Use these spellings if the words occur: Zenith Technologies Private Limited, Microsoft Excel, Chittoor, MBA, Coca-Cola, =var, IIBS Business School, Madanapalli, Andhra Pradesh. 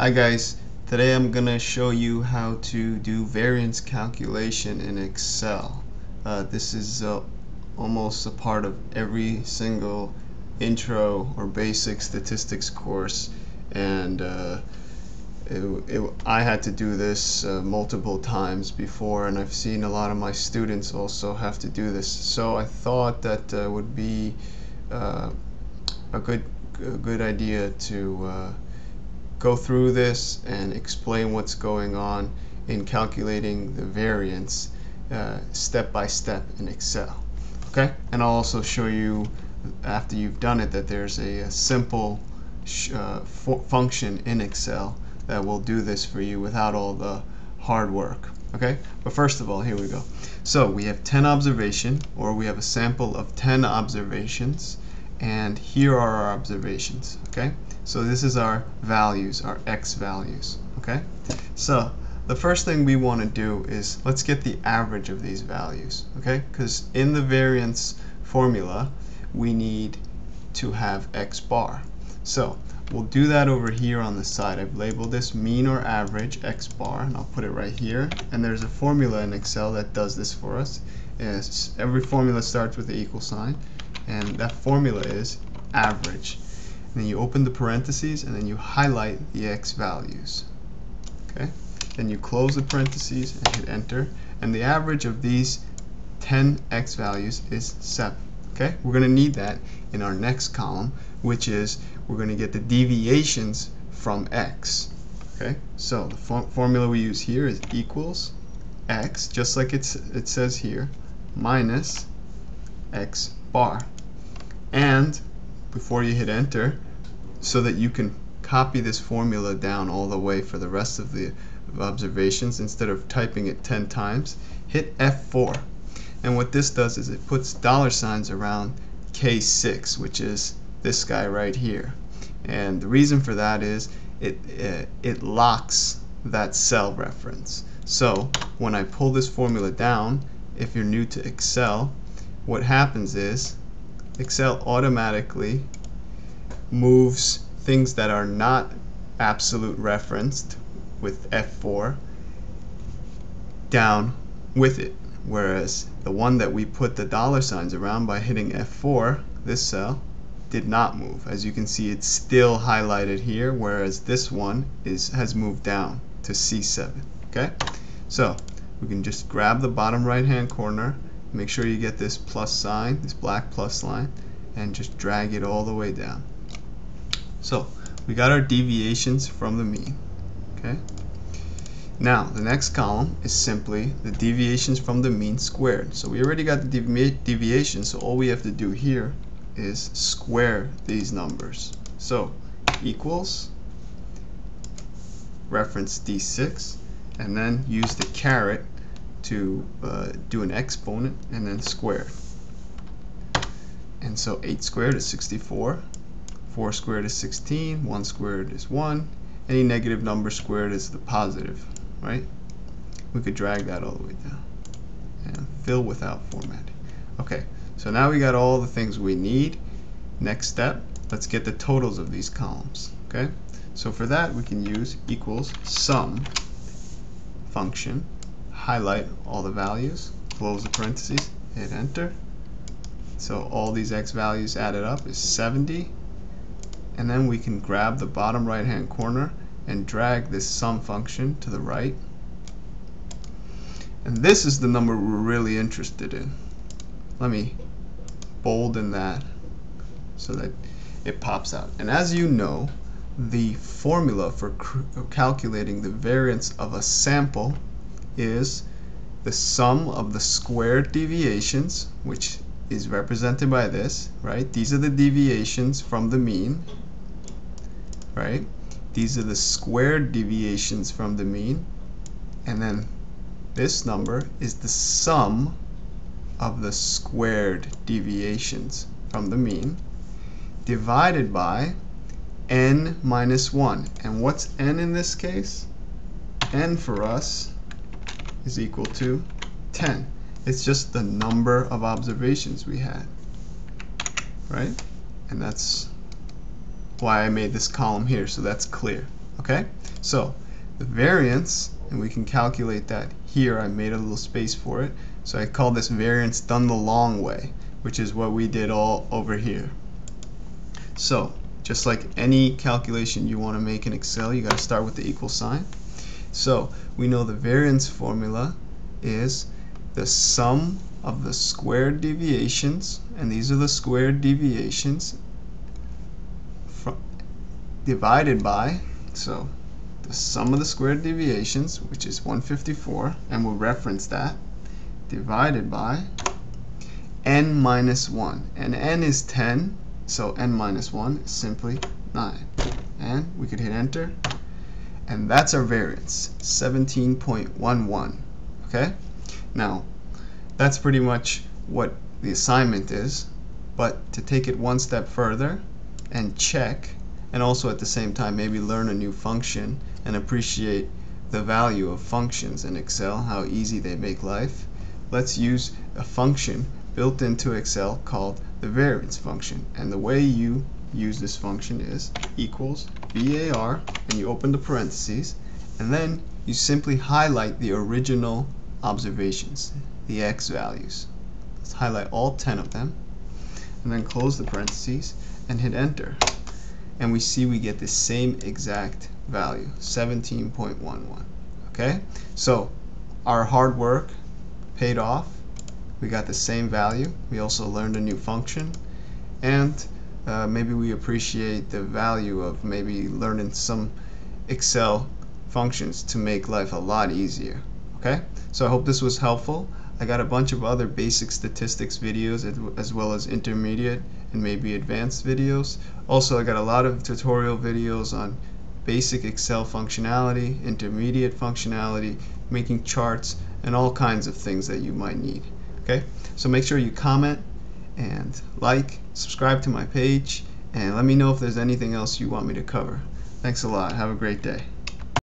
Hi guys, today I'm gonna show you how to do variance calculation in Excel. This is almost a part of every single intro or basic statistics course, and I had to do this multiple times before, and I've seen a lot of my students also have to do this, so I thought that would be a good idea to go through this and explain what's going on in calculating the variance step by step in Excel. Okay, and I'll also show you after you've done it that there's a simple function in Excel that will do this for you without all the hard work. Okay, but first of all, here we go. So we have 10 observations, or we have a sample of 10 observations, and here are our observations. Okay, so this is our values, our X values. Okay, so the first thing we want to do is let's get the average of these values. Okay, because in the variance formula we need to have X bar. So we'll do that over here on the side. I've labeled this mean or average X bar, and I'll put it right here. And there's a formula in Excel that does this for us. Every formula starts with the equal sign, and that formula is average. And then you open the parentheses and then you highlight the X values. Okay? Then you close the parentheses and hit enter. And the average of these 10 X values is 7. Okay? We're going to need that in our next column, which is we're going to get the deviations from X. Okay? So the formula we use here is equals X, just like it says here, minus X bar. And before you hit enter, so that you can copy this formula down all the way for the rest of the observations, instead of typing it 10 times, hit F4. And what this does is it puts dollar signs around K6, which is this guy right here. And the reason for that is it locks that cell reference. So when I pull this formula down, if you're new to Excel, what happens is Excel automatically moves things that are not absolute referenced with F4 down with it, whereas the one that we put the dollar signs around by hitting F4, this cell, did not move. As you can see, it's still highlighted here, whereas this one has moved down to C7. Okay, so we can just grab the bottom right hand corner, make sure you get this plus sign, this black plus line, and just drag it all the way down. So we got our deviations from the mean. Okay, now the next column is simply the deviations from the mean squared. So we already got the deviation, so all we have to do here is square these numbers. So equals reference D6, and then use the caret to do an exponent and then square. And so 8 squared is 64, 4 squared is 16, 1 squared is 1. Any negative number squared is the positive, right? We could drag that all the way down and fill without formatting. Okay, so now we got all the things we need. Next step, let's get the totals of these columns. Okay, so for that we can use equals sum function, highlight all the values, close the parentheses, hit enter. So all these X values added up is 70, and then we can grab the bottom right hand corner and drag this sum function to the right. And this is the number we're really interested in. Let me bold in that so that it pops out. And as you know, the formula for calculating the variance of a sample is the sum of the squared deviations, which is represented by this, right? These are the deviations from the mean, right? These are the squared deviations from the mean, and then this number is the sum of the squared deviations from the mean divided by n minus 1. And what's n in this case? N for us is equal to 10. It's just the number of observations we had, right? And that's why I made this column here, so that's clear. Okay, so the variance, and we can calculate that here. I made a little space for it, so I call this variance done the long way, which is what we did all over here. So just like any calculation you want to make in Excel, you got to start with the equal sign. So we know the variance formula is the sum of the squared deviations, and these are the squared deviations divided by, so the sum of the squared deviations, which is 154, and we'll reference that, divided by n minus 1, and n is 10, so n minus 1 is simply 9, and we could hit enter, and that's our variance, 17.11. okay, now that's pretty much what the assignment is, but to take it one step further and check, and also at the same time maybe learn a new function and appreciate the value of functions in Excel, how easy they make life, let's use a function built into Excel called the variance function. And the way you use this function is equals VAR, and you open the parentheses, and then you simply highlight the original observations, the x values. Let's highlight all 10 of them, and then close the parentheses and hit enter. And we see we get the same exact value, 17.11. Okay? So our hard work paid off. We got the same value. We also learned a new function, and maybe we appreciate the value of maybe learning some Excel functions to make life a lot easier. Okay? So I hope this was helpful. I got a bunch of other basic statistics videos as well as intermediate and maybe advanced videos. Also, I got a lot of tutorial videos on basic Excel functionality, intermediate functionality, making charts, and all kinds of things that you might need. Okay? So make sure you comment and like, subscribe to my page, and let me know if there's anything else you want me to cover. Thanks a lot. Have a great day.